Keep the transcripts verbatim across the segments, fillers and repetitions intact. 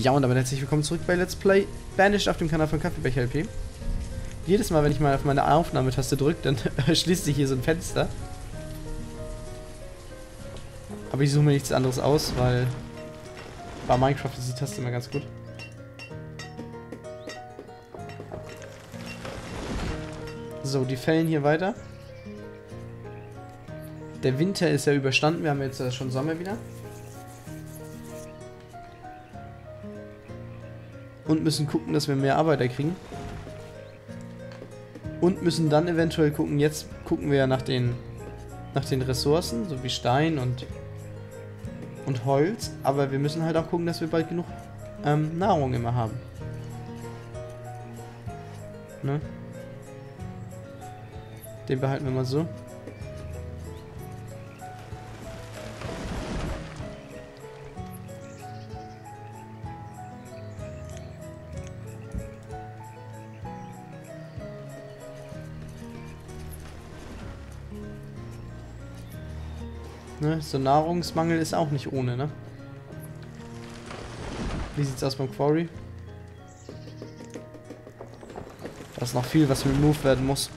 Ja, und damit herzlich willkommen zurück bei Let's Play Banished auf dem Kanal von KaffeeBecher L P. Jedes Mal, wenn ich mal auf meine Aufnahmetaste drücke, dann schließt sich hier so ein Fenster. Aber ich suche mir nichts anderes aus, weil bei Minecraft ist die Taste immer ganz gut. So, die Fällen hier weiter. Der Winter ist ja überstanden, wir haben jetzt schon Sommer wieder. Und müssen gucken, dass wir mehr Arbeiter kriegen. Und müssen dann eventuell gucken, jetzt gucken wir ja nach den, nach den Ressourcen, so wie Stein und, und Holz. Aber wir müssen halt auch gucken, dass wir bald genug ähm, Nahrung immer haben. Ne? Den behalten wir mal so. Ne? So Nahrungsmangel ist auch nicht ohne, ne? Wie sieht's aus beim Quarry? Da ist noch viel, was removed werden muss.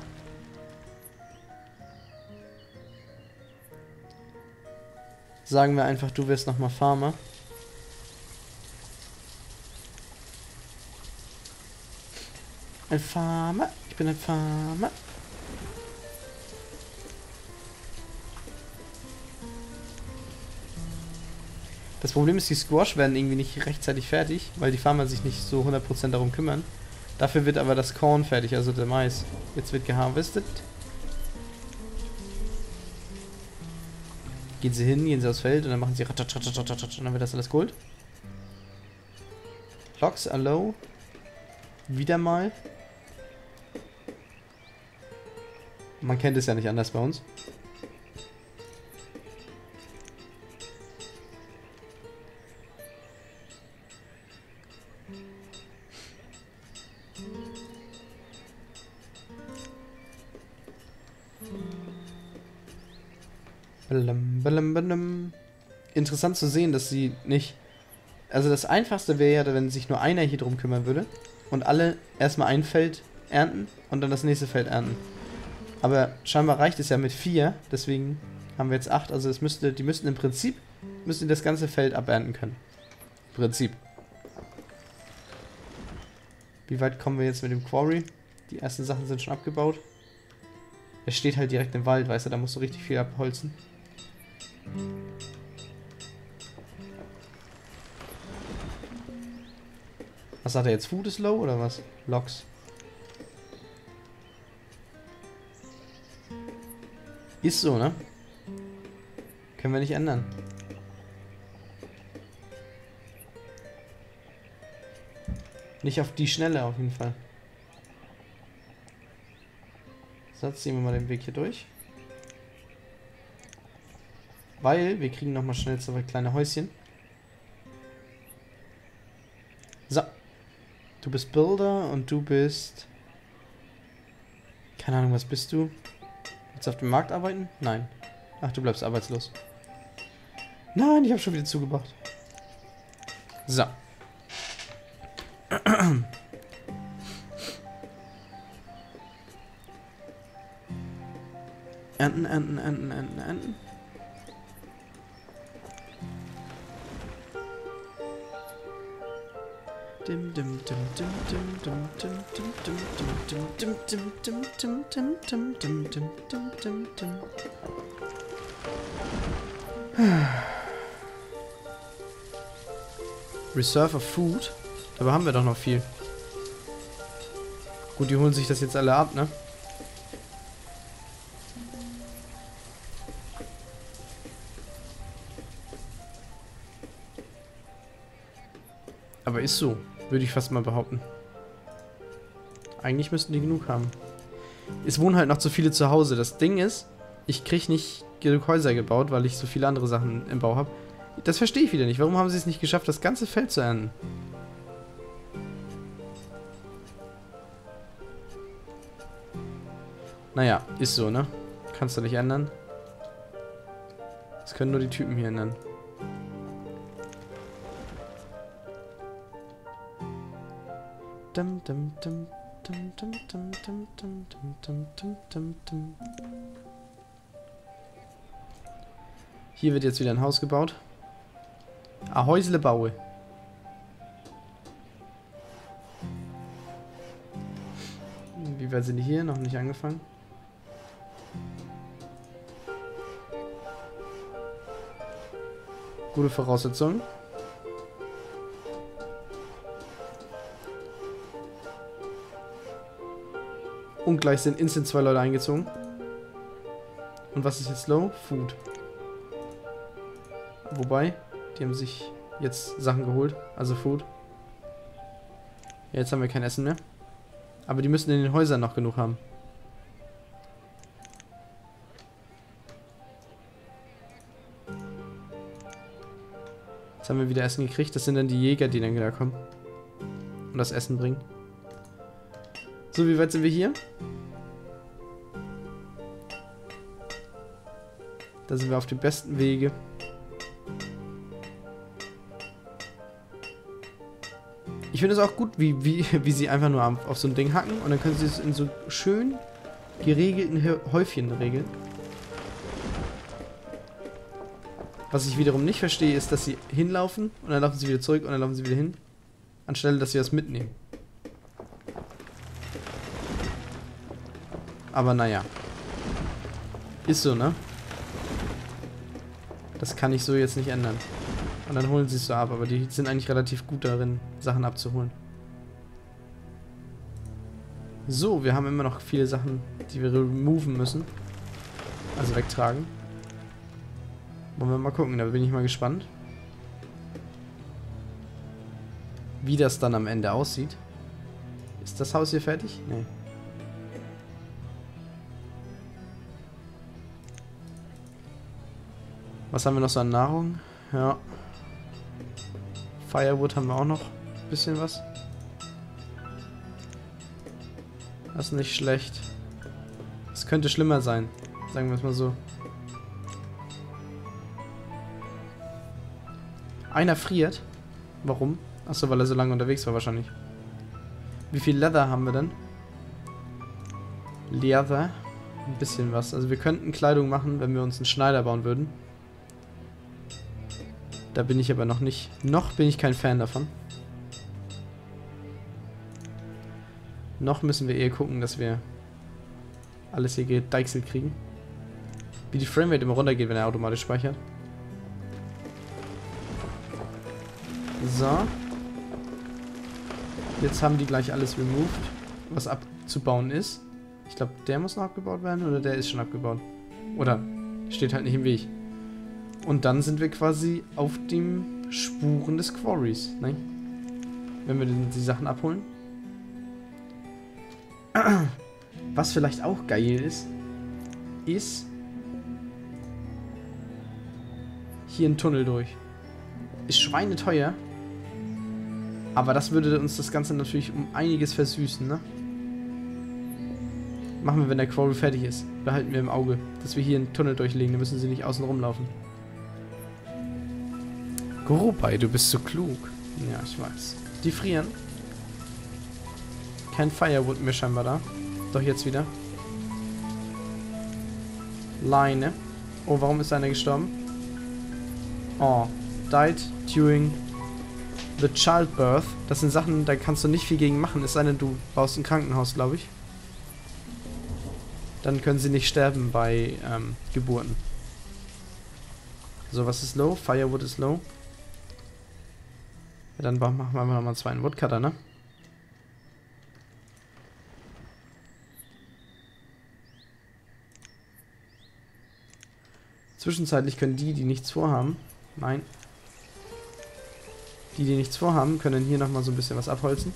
Sagen wir einfach, du wirst nochmal Farmer. Ein Farmer, ich bin ein Farmer. Das Problem ist, die Squash werden irgendwie nicht rechtzeitig fertig, weil die Farmer sich nicht so hundert Prozent darum kümmern. Dafür wird aber das Korn fertig, also der Mais. Jetzt wird geharvestet. Gehen sie hin, gehen sie aufs Feld und dann machen sie ratatatatatatat und dann wird das alles Gold. Logs are low. Wieder mal. Man kennt es ja nicht anders bei uns. Balam, balam, balam. Interessant zu sehen, dass sie nicht... Also das Einfachste wäre ja, wenn sich nur einer hier drum kümmern würde und alle erstmal ein Feld ernten und dann das nächste Feld ernten. Aber scheinbar reicht es ja mit vier, deswegen haben wir jetzt acht. Also es müsste, die müssten im Prinzip müssten das ganze Feld abernten können. Im Prinzip. Wie weit kommen wir jetzt mit dem Quarry? Die ersten Sachen sind schon abgebaut. Er steht halt direkt im Wald, weißt du, da musst du richtig viel abholzen. Was sagt er jetzt? Food is low oder was? Logs. Ist so, ne? Können wir nicht ändern. Nicht auf die Schnelle auf jeden Fall. So, jetzt ziehen wir mal den Weg hier durch. Weil wir kriegen nochmal schnell zwei kleine Häuschen. So. Du bist Builder und du bist... Keine Ahnung, was bist du? Willst du auf dem Markt arbeiten? Nein. Ach, du bleibst arbeitslos. Nein, ich habe schon wieder zugebracht. So. Ernten, ernten, ernten, ernten, ernten. Dim dim dim dim dim dim dim dim dim dim dim dim dim dim dim dim dim dim dim. Reserve of Food? Dabei haben wir doch noch viel. Gut, die holen sich das jetzt alle ab, ne? Aber ist so, würde ich fast mal behaupten. Eigentlich müssten die genug haben. Es wohnen halt noch zu viele zu Hause. Das Ding ist, ich kriege nicht genug Häuser gebaut, weil ich so viele andere Sachen im Bau habe. Das verstehe ich wieder nicht. Warum haben sie es nicht geschafft, das ganze Feld zu ernten? Naja, ist so, ne? Kannst du nicht ändern. Das können nur die Typen hier ändern. Dum, dum, dum, dum, dum, dum, dum, dum, dum, dum, dum, dum. Hier wird jetzt wieder ein Haus gebaut. Ein Häusle baue. Wie weit sind die hier? Noch nicht angefangen. Gute Voraussetzungen. Und gleich sind instant zwei Leute eingezogen. Und was ist jetzt low? Food. Wobei, die haben sich jetzt Sachen geholt. Also Food. Ja, jetzt haben wir kein Essen mehr. Aber die müssen in den Häusern noch genug haben. Jetzt haben wir wieder Essen gekriegt. Das sind dann die Jäger, die dann wieder kommen. Und das Essen bringen. So, wie weit sind wir hier? Da sind wir auf dem besten Wege. Ich finde es auch gut, wie, wie, wie sie einfach nur auf so ein Ding hacken und dann können sie es in so schön geregelten Häufchen regeln. Was ich wiederum nicht verstehe, ist, dass sie hinlaufen und dann laufen sie wieder zurück und dann laufen sie wieder hin, anstelle, dass sie das mitnehmen. Aber naja. Ist so, ne? Das kann ich so jetzt nicht ändern. Und dann holen sie es so ab, aber die sind eigentlich relativ gut darin, Sachen abzuholen. So, wir haben immer noch viele Sachen, die wir removen müssen. Also wegtragen. Wollen wir mal gucken, da bin ich mal gespannt. Wie das dann am Ende aussieht. Ist das Haus hier fertig? Nee. Was haben wir noch so an Nahrung? Ja. Firewood haben wir auch noch. Ein bisschen was. Das ist nicht schlecht. Es könnte schlimmer sein. Sagen wir es mal so. Einer friert. Warum? Achso, weil er so lange unterwegs war wahrscheinlich. Wie viel Leather haben wir denn? Leather. Ein bisschen was. Also wir könnten Kleidung machen, wenn wir uns einen Schneider bauen würden. Da bin ich aber noch nicht. Noch bin ich kein Fan davon. Noch müssen wir eher gucken, dass wir alles hier gedeichselt kriegen. Wie die Framerate immer runtergeht, wenn er automatisch speichert. So. Jetzt haben die gleich alles removed, was abzubauen ist. Ich glaube, der muss noch abgebaut werden oder der ist schon abgebaut. Oder steht halt nicht im Weg. Und dann sind wir quasi auf den Spuren des Quarries, ne? Wenn wir die Sachen abholen. Was vielleicht auch geil ist, ist hier ein Tunnel durch. Ist schweineteuer, aber das würde uns das Ganze natürlich um einiges versüßen, ne? Machen wir, wenn der Quarry fertig ist. Behalten wir im Auge, dass wir hier einen Tunnel durchlegen, da müssen sie nicht außen rumlaufen. Gorobai, du bist so klug. Ja, ich weiß. Die frieren. Kein Firewood mehr scheinbar da. Doch jetzt wieder. Leine. Oh, warum ist einer gestorben? Oh. Died during the childbirth. Das sind Sachen, da kannst du nicht viel gegen machen. Es sei denn, du baust ein Krankenhaus, glaube ich. Dann können sie nicht sterben bei ähm, Geburten. So, was ist low? Firewood ist low. Ja, dann machen wir einfach nochmal einen zweiten Woodcutter, ne? Zwischenzeitlich können die, die nichts vorhaben... Nein. Die, die nichts vorhaben, können hier nochmal so ein bisschen was abholzen.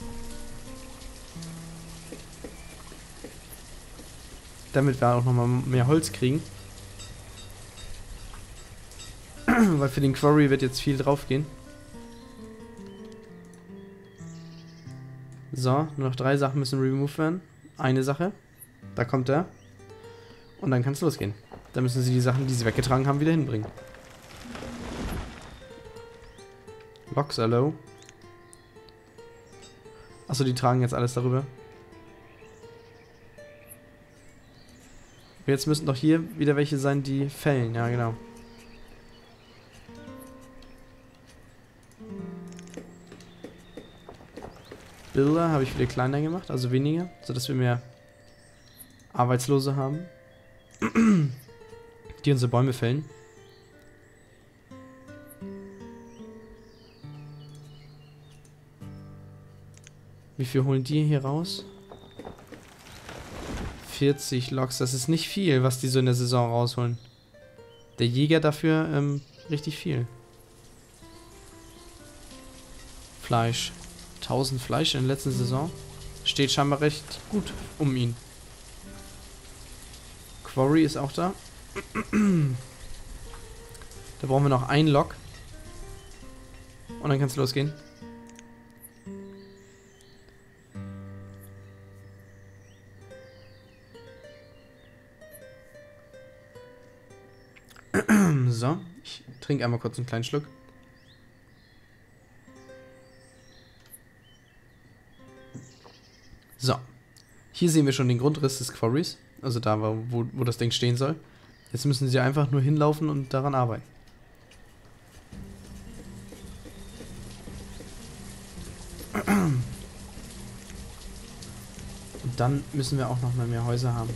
Damit wir auch nochmal mehr Holz kriegen. Weil für den Quarry wird jetzt viel drauf gehen. So, nur noch drei Sachen müssen removed werden. Eine Sache. Da kommt er. Und dann kann es losgehen. Da müssen sie die Sachen, die sie weggetragen haben, wieder hinbringen. Logs are low. Achso, die tragen jetzt alles darüber. Jetzt müssen doch hier wieder welche sein, die fällen. Ja, genau. Bilder habe ich wieder kleiner gemacht, also weniger, sodass wir mehr Arbeitslose haben, die unsere Bäume fällen. Wie viel holen die hier raus? vierzig Loks, das ist nicht viel, was die so in der Saison rausholen. Der Jäger dafür ähm, richtig viel. Fleisch. tausend Fleisch in der letzten Saison. Steht scheinbar recht gut um ihn. Quarry ist auch da. Da brauchen wir noch ein Lok. Und dann kann es losgehen. So, ich trinke einmal kurz einen kleinen Schluck. So, hier sehen wir schon den Grundriss des Quarries, also da, wo, wo das Ding stehen soll. Jetzt müssen sie einfach nur hinlaufen und daran arbeiten. Und dann müssen wir auch noch mal mehr Häuser haben.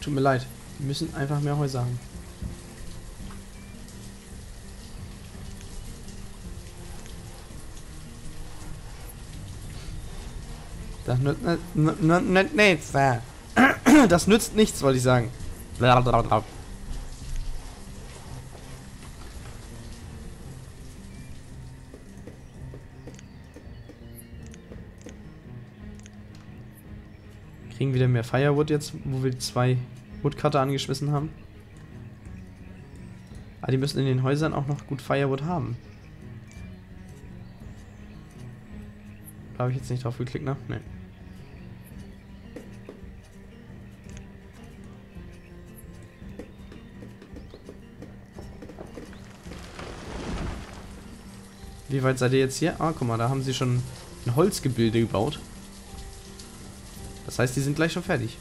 Tut mir leid, wir müssen einfach mehr Häuser haben. Das nützt nichts. Das nützt nichts, wollte ich sagen. Wir kriegen wieder mehr Firewood jetzt, wo wir zwei Woodcutter angeschmissen haben. Aber die müssen in den Häusern auch noch gut Firewood haben. Habe ich jetzt nicht drauf geklickt, ne? Nee. Wie weit seid ihr jetzt hier? Ah, guck mal, da haben sie schon ein Holzgebilde gebaut. Das heißt, die sind gleich schon fertig.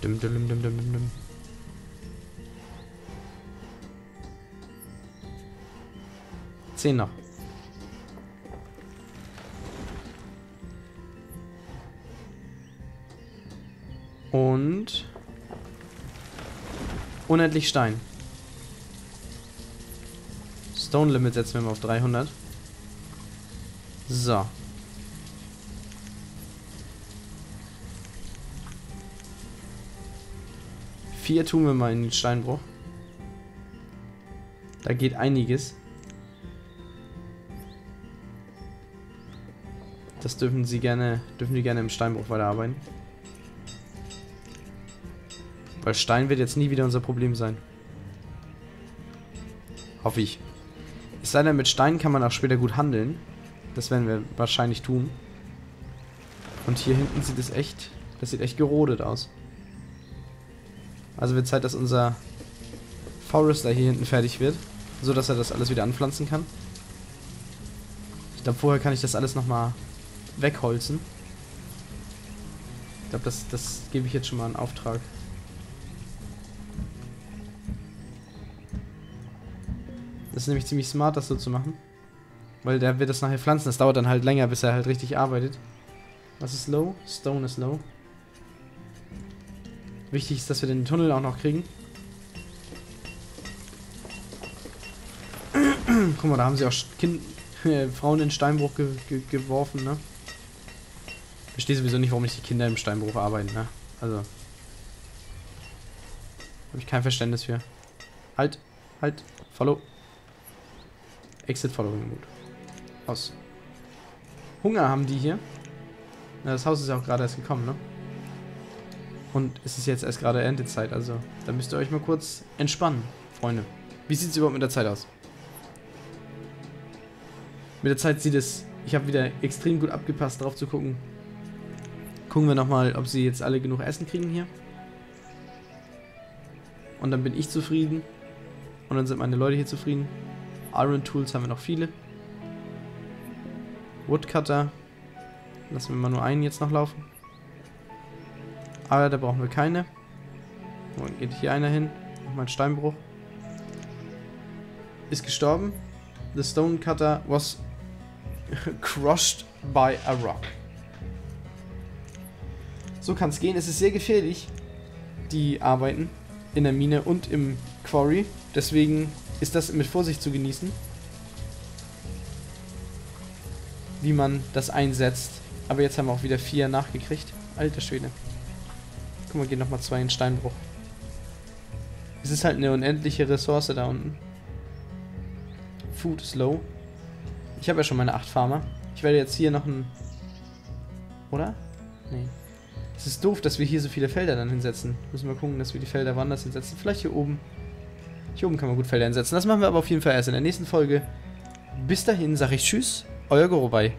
Dum, dum, dum, dum, dum, dum. zehn noch. Und unendlich Stein. Stone Limit setzen wir mal auf dreihundert. So. vier tun wir mal in den Steinbruch. Da geht einiges. Das dürfen sie gerne, dürfen die gerne im Steinbruch weiterarbeiten. Weil Stein wird jetzt nie wieder unser Problem sein. Hoffe ich. Es sei denn, mit Stein kann man auch später gut handeln. Das werden wir wahrscheinlich tun. Und hier hinten sieht es echt, das sieht echt gerodet aus. Also wird Zeit, dass unser Forester hier hinten fertig wird, so dass er das alles wieder anpflanzen kann. Ich glaube, vorher kann ich das alles nochmal wegholzen. Ich glaube, das, das gebe ich jetzt schon mal einen Auftrag. Das ist nämlich ziemlich smart, das so zu machen. Weil der wird das nachher pflanzen. Das dauert dann halt länger, bis er halt richtig arbeitet. Was ist low? Stone ist low. Wichtig ist, dass wir den Tunnel auch noch kriegen. Guck mal, da haben sie auch Kinder, äh, Frauen in den Steinbruch ge ge geworfen, ne? Ich verstehe sowieso nicht, warum nicht die Kinder im Steinbruch arbeiten, ne? Also. Habe ich kein Verständnis für. Halt, halt, follow. Exit following mode. Aus. Hunger haben die hier. Na, das Haus ist ja auch gerade erst gekommen, ne? Und es ist jetzt erst gerade Erntezeit, also. Da müsst ihr euch mal kurz entspannen, Freunde. Wie sieht es überhaupt mit der Zeit aus? Mit der Zeit sieht es. Ich habe wieder extrem gut abgepasst, drauf zu gucken. Gucken wir nochmal, ob sie jetzt alle genug Essen kriegen hier. Und dann bin ich zufrieden. Und dann sind meine Leute hier zufrieden. Iron Tools haben wir noch viele. Woodcutter. Lassen wir mal nur einen jetzt noch laufen. Aber da brauchen wir keine. Und geht hier einer hin. Nochmal ein Steinbruch. Ist gestorben. The stone cutter was crushed by a rock. So kann es gehen. Es ist sehr gefährlich, die Arbeiten in der Mine und im Quarry. Deswegen ist das mit Vorsicht zu genießen, wie man das einsetzt. Aber jetzt haben wir auch wieder vier nachgekriegt. Alter Schwede. Guck mal, gehen nochmal zwei in Steinbruch. Es ist halt eine unendliche Ressource da unten. Food is low. Ich habe ja schon meine acht Farmer. Ich werde jetzt hier noch ein... Oder? Nee. Es ist doof, dass wir hier so viele Felder dann hinsetzen. Müssen wir gucken, dass wir die Felder woanders hinsetzen. Vielleicht hier oben. Hier oben kann man gut Felder hinsetzen. Das machen wir aber auf jeden Fall erst in der nächsten Folge. Bis dahin sage ich Tschüss, euer Gorobai.